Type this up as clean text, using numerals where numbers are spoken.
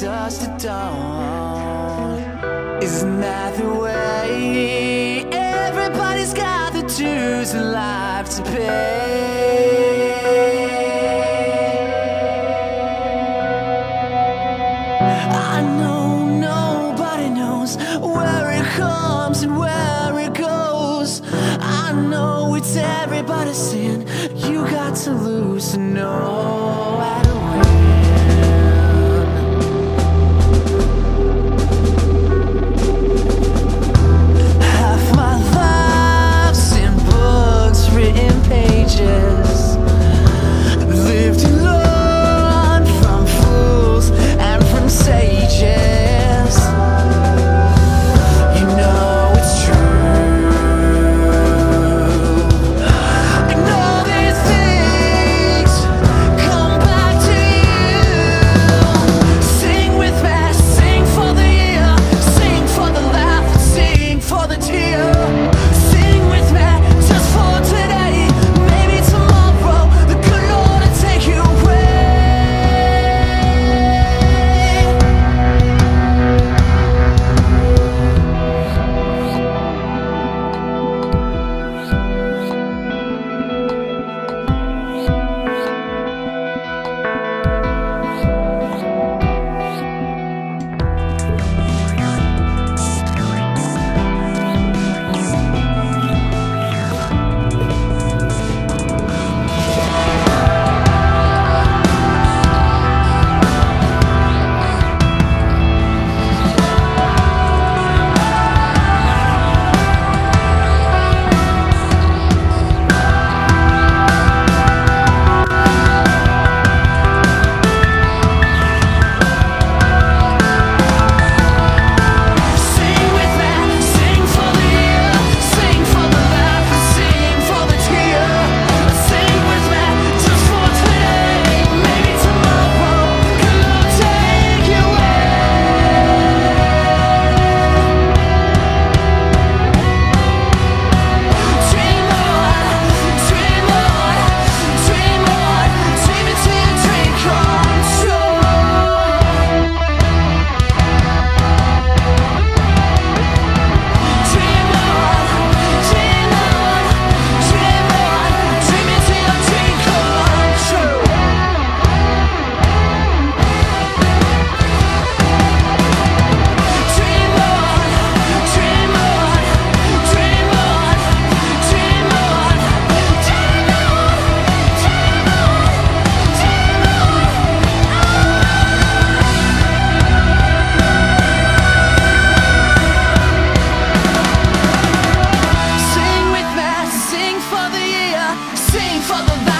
touch the dawn. Isn't that the way? Everybody's got to choose a life to pay. I know nobody knows where it comes and where it goes. I know it's everybody's sin. You got to lose to know. Sing for the